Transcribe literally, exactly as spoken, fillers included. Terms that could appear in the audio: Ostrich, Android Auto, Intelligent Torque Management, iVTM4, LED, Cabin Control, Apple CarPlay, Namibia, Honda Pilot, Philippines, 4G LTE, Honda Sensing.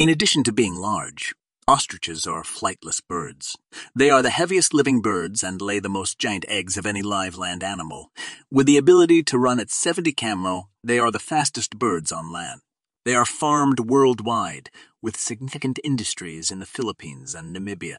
In addition to being large, ostriches are flightless birds. They are the heaviest living birds and lay the most giant eggs of any live land animal. With the ability to run at seventy kilometers per hour, they are the fastest birds on land. They are farmed worldwide, with significant industries in the Philippines and Namibia.